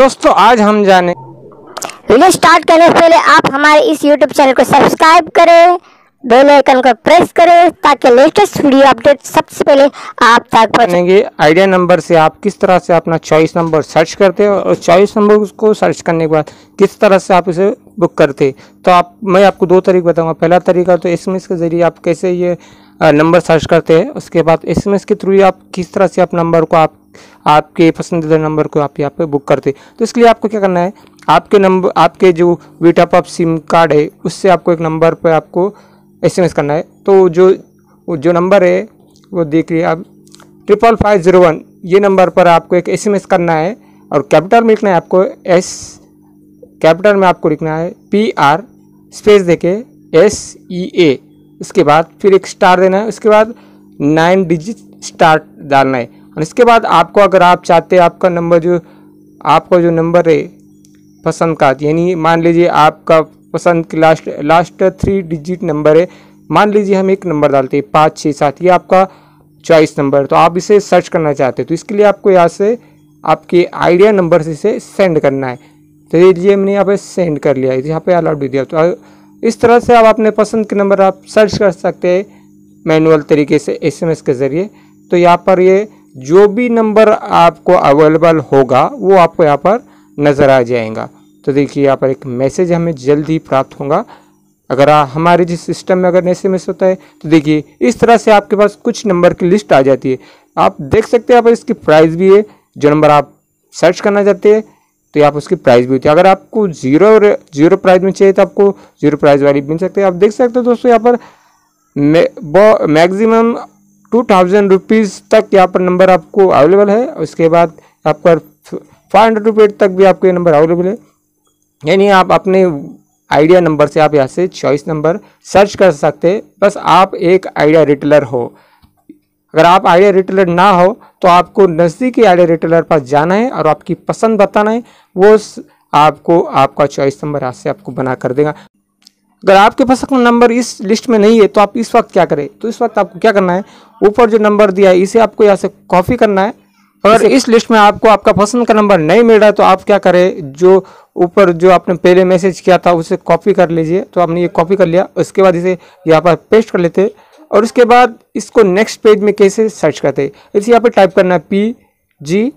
दोस्तों आज हम जाने वीडियो स्टार्ट करने से पहले आप हमारे इस YouTube चैनल को सब्सक्राइब करें, बेल आइकन को प्रेस करें ताकि लेटेस्ट वीडियो अपडेट सबसे पहले आप तक पहुंचे। आइडिया नंबर से आप किस तरह से अपना चॉइस नंबर सर्च करते हो और चॉइस नंबर को सर्च करने के बाद किस तरह से आप इसे बुक करते, तो मैं आपको दो तरीके बताऊँगा। पहला तरीका तो SMS के जरिए आप कैसे ये नंबर सर्च करते हैं, उसके बाद SMS के थ्रू आप किस तरह से आप नंबर को आपके पसंदीदा नंबर को आप यहाँ पे बुक करते हैं। तो इसके लिए आपको क्या करना है, आपके जो वीटॉप आप सिम कार्ड है उससे आपको एक नंबर पे आपको SMS करना है। तो जो नंबर है वो देखिए आप 55501 ये नंबर पर आपको एक SMS करना है और कैपिटल में लिखना है आपको S, कैपिटल में आपको लिखना है PR स्पेस देके SEA, उसके बाद फिर एक स्टार देना है, उसके बाद 9 डिजिट स्टार डालना है। और इसके बाद आपको अगर आप चाहते हैं आपका नंबर जो आपका जो नंबर है पसंद का, यानी मान लीजिए आपका पसंद की लास्ट 3 डिजिट नंबर है, मान लीजिए हम एक नंबर डालते हैं 567, ये आपका चॉइस नंबर, तो आप इसे सर्च करना चाहते हैं तो इसके लिए आपको यहाँ से आपके आइडिया नंबर से इसे सेंड करना है। तो ये लीजिए मैंने यहाँ पर सेंड कर लिया, यहाँ पर अलाउड भी दिया। तो इस तरह से आप अपने पसंद के नंबर आप सर्च कर सकते हैं मैनुअल तरीके से SMS के ज़रिए। तो यहाँ पर ये जो भी नंबर आपको अवेलेबल होगा वो आपको यहाँ पर नज़र आ जाएगा। तो देखिए यहाँ पर एक मैसेज हमें जल्द ही प्राप्त होगा। अगर हमारे जिस सिस्टम में अगर SMS होता है तो देखिए इस तरह से आपके पास कुछ नंबर की लिस्ट आ जाती है। आप देख सकते हैं यहाँ पर इसकी प्राइस भी है, जो नंबर आप सर्च करना चाहते हैं तो यहाँ पर उसकी प्राइस भी होती है। अगर आपको जीरो प्राइस में चाहिए तो आपको जीरो प्राइस वाली मिल सकती है। आप देख सकते हो दोस्तों यहाँ पर मैक्सिमम 2000 रुपीज़ तक यहाँ पर नंबर आपको अवेलेबल है, उसके बाद यहाँ पर 500 रुपीज़ तक भी आपको ये नंबर अवेलेबल है। यानी आप अपने आइडिया नंबर से आप यहाँ से चॉइस नंबर सर्च कर सकते हैं, बस आप एक आइडिया रिटेलर हो। अगर आप आइडिया रिटेलर ना हो तो आपको नज़दीकी आइडिया रिटेलर पास जाना है और आपकी पसंद बताना है, वो आपको आपका चॉइस नंबर यहाँ से आपको बना कर देगा। अगर आपके पास अपना नंबर इस लिस्ट में नहीं है तो आप इस वक्त क्या करें, तो इस वक्त आपको क्या करना है, ऊपर जो नंबर दिया है इसे आपको यहाँ से कॉपी करना है। अगर इस लिस्ट में आपको आपका पसंद का नंबर नहीं मिल रहा है तो आप क्या करें, जो ऊपर जो आपने पहले मैसेज किया था उसे कॉपी कर लीजिए। तो आपने ये कॉपी कर लिया, उसके बाद इसे यहाँ पर पेस्ट कर लेते और उसके बाद इसको नेक्स्ट पेज में कैसे सर्च करते, इसे यहाँ पर टाइप करना है PG,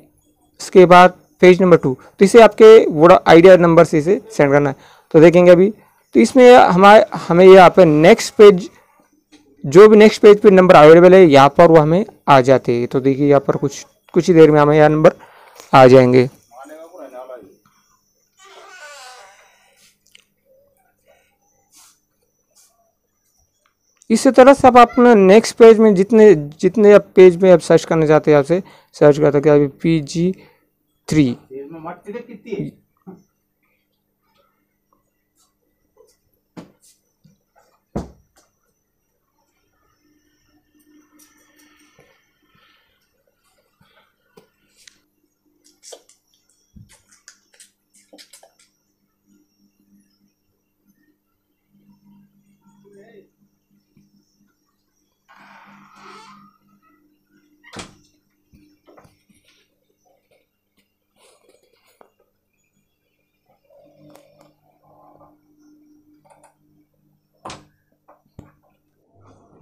उसके बाद पेज नंबर 2, तो इसे आपके वोडा आइडिया नंबर से इसे सेंड करना है। तो देखेंगे अभी तो इसमें हमें यहाँ पर नेक्स्ट पेज, जो भी नेक्स्ट पेज पे नंबर अवेलेबल है यहाँ पर वो हमें आ जाते हैं। तो देखिए यहाँ पर कुछ ही देर में हमें यहाँ नंबर आ जाएंगे। इसी तरह से आप अपना नेक्स्ट पेज में जितने आप पेज में आप सर्च करना चाहते हैं आपसे सर्च कर सकते हैं। PG 3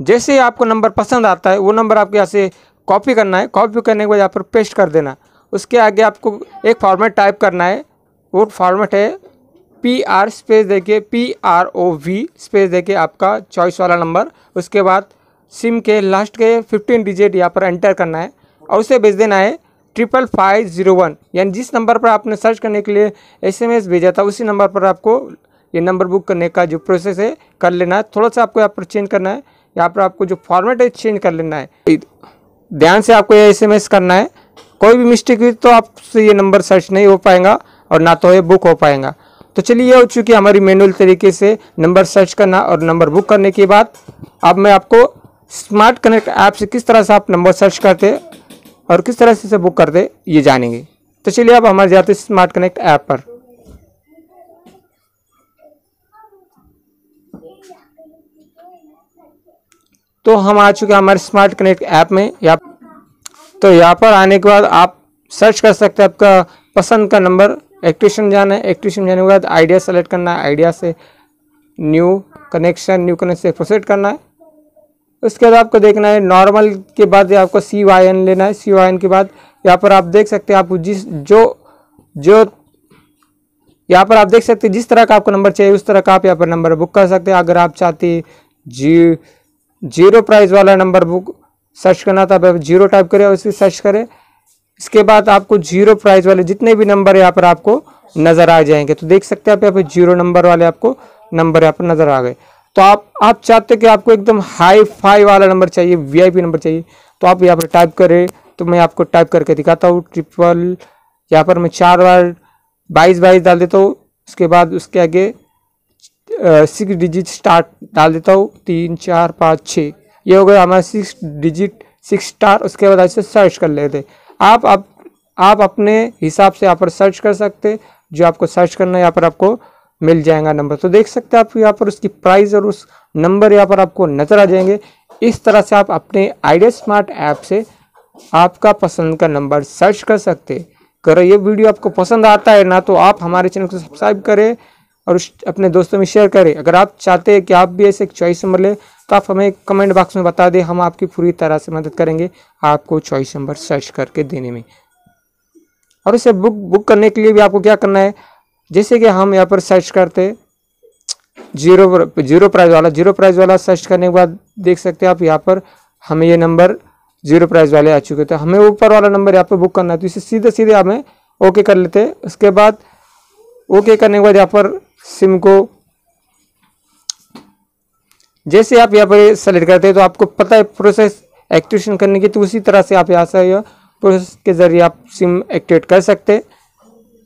जैसे आपको नंबर पसंद आता है वो नंबर आपके यहाँ से कॉपी करना है, कॉपी करने के बाद यहाँ पर पेस्ट कर देना। उसके आगे आपको एक फॉर्मेट टाइप करना है, वो फॉर्मेट है PR स्पेस देके PROV स्पेस देके आपका चॉइस वाला नंबर, उसके बाद सिम के लास्ट के 15 डिजिट यहाँ पर एंटर करना है और उसे भेज देना है 55501, यानी जिस नंबर पर आपने सर्च करने के लिए SMS भेजा था उसी नंबर पर आपको ये नंबर बुक करने का जो प्रोसेस है कर लेना है। थोड़ा सा आपको यहाँ पर चेंज करना है, यहाँ पर आपको जो फॉर्मेट है चेंज कर लेना है। ध्यान से आपको ये SMS करना है, कोई भी मिस्टेक हुई तो आपसे ये नंबर सर्च नहीं हो पाएगा और ना तो ये बुक हो पाएगा। तो चलिए ये हो चुकी हमारी मैनुअल तरीके से नंबर सर्च करना और नंबर बुक करने के बाद अब मैं आपको स्मार्ट कनेक्ट ऐप से किस तरह से आप नंबर सर्च करते और किस तरह से बुक करते ये जानेंगे। तो चलिए अब हमारे जाते स्मार्ट कनेक्ट ऐप पर। तो हम आ चुके हैं हमारे स्मार्ट कनेक्ट ऐप में। तो यहाँ पर आने के बाद आप सर्च कर सकते हैं आपका पसंद का नंबर एक्टिवेशन जाना है, एक्टिवेशन जाने के बाद आइडिया सेलेक्ट करना है, आइडिया से न्यू कनेक्शन से प्रोसेड करना है। उसके बाद आपको देखना है नॉर्मल के बाद आपको CYN लेना है। CYN के बाद यहाँ पर आप देख सकते हैं आपको जो यहाँ पर आप देख सकते हैं जिस तरह का आपको नंबर चाहिए उस तरह का आप यहाँ पर नंबर बुक कर सकते हैं। अगर आप चाहते जीरो प्राइस वाला नंबर बुक सर्च करना था, आप जीरो टाइप करें और इसे सर्च करें। इसके बाद आपको जीरो प्राइस वाले जितने भी नंबर यहाँ पर आपको नज़र आ जाएंगे। तो देख सकते हैं आप यहाँ पर जीरो नंबर वाले आपको नंबर यहाँ पर नज़र आ गए। तो आप चाहते कि आपको एकदम हाई फाई वाला नंबर चाहिए, VIP नंबर चाहिए, तो आप यहाँ पर टाइप करें। तो मैं आपको टाइप करके दिखाता हूँ। ट्रिपल यहाँ पर मैं 4 बार 22 डाल देता हूँ। उसके बाद उसके आगे 6 डिजिट स्टार्ट डाल देता हूँ, 3 4 5 6, ये हो गया हमारा 6 डिजिट 6 स्टार। उसके बाद ऐसे सर्च कर लेते। आप अपने हिसाब से यहाँ पर सर्च कर सकते, जो आपको सर्च करना है यहाँ पर आपको मिल जाएगा नंबर। तो देख सकते हैं आप यहाँ पर उसकी प्राइस और उस नंबर यहाँ पर आपको नजर आ जाएंगे। इस तरह से आप अपने आइडिया स्मार्ट ऐप से आपका पसंद का नंबर सर्च कर सकते। करो, ये वीडियो आपको पसंद आता है ना तो आप हमारे चैनल को सब्सक्राइब करें और अपने दोस्तों में शेयर करें। अगर आप चाहते हैं कि आप भी ऐसे चॉइस नंबर लें तो आप हमें कमेंट बॉक्स में बता दें, हम आपकी पूरी तरह से मदद करेंगे आपको चॉइस नंबर सर्च करके देने में। और इसे बुक करने के लिए भी आपको क्या करना है, जैसे कि हम यहाँ पर सर्च करते जीरो प्राइस वाला सर्च करने के बाद देख सकते हैं आप यहाँ पर हमें ये नंबर जीरो प्राइस वाले आ चुके थे। हमें ऊपर वाला नंबर यहाँ पर बुक करना है, तो इसे सीधे हमें ओके कर लेते हैं। उसके बाद ओके करने के बाद यहाँ पर सिम को जैसे आप यहाँ पर सेलेक्ट करते हैं तो आपको पता है प्रोसेस एक्टिवेशन करने की, तो उसी तरह से आप यहाँ से प्रोसेस के जरिए आप सिम एक्टिवेट कर सकते हैं।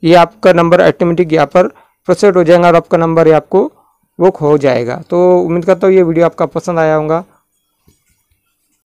ये आपका नंबर ऑटोमेटिक यहाँ पर प्रोसेस हो जाएगा और आपका नंबर ये आपको बुक हो जाएगा। तो उम्मीद करता हूँ ये वीडियो आपका पसंद आया होगा।